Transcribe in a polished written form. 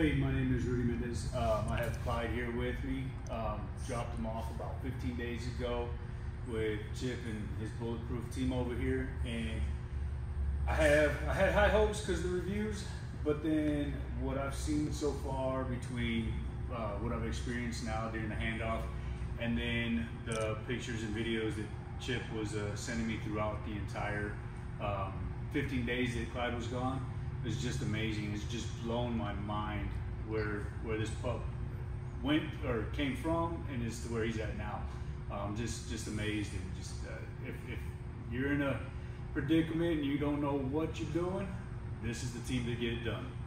Hey, my name is Rudy Mendez. I have Clyde here with me. Dropped him off about 15 days ago with Chip and his Bulletproof team over here, and I had high hopes because of the reviews, but then what I've seen so far between what I've experienced now during the handoff and then the pictures and videos that Chip was sending me throughout the entire 15 days that Clyde was gone, it's just amazing. It's just blown my mind where this pup went or came from, and it's to where he's at now. I'm just amazed, and just if you're in a predicament and you don't know what you're doing, this is the team to get it done.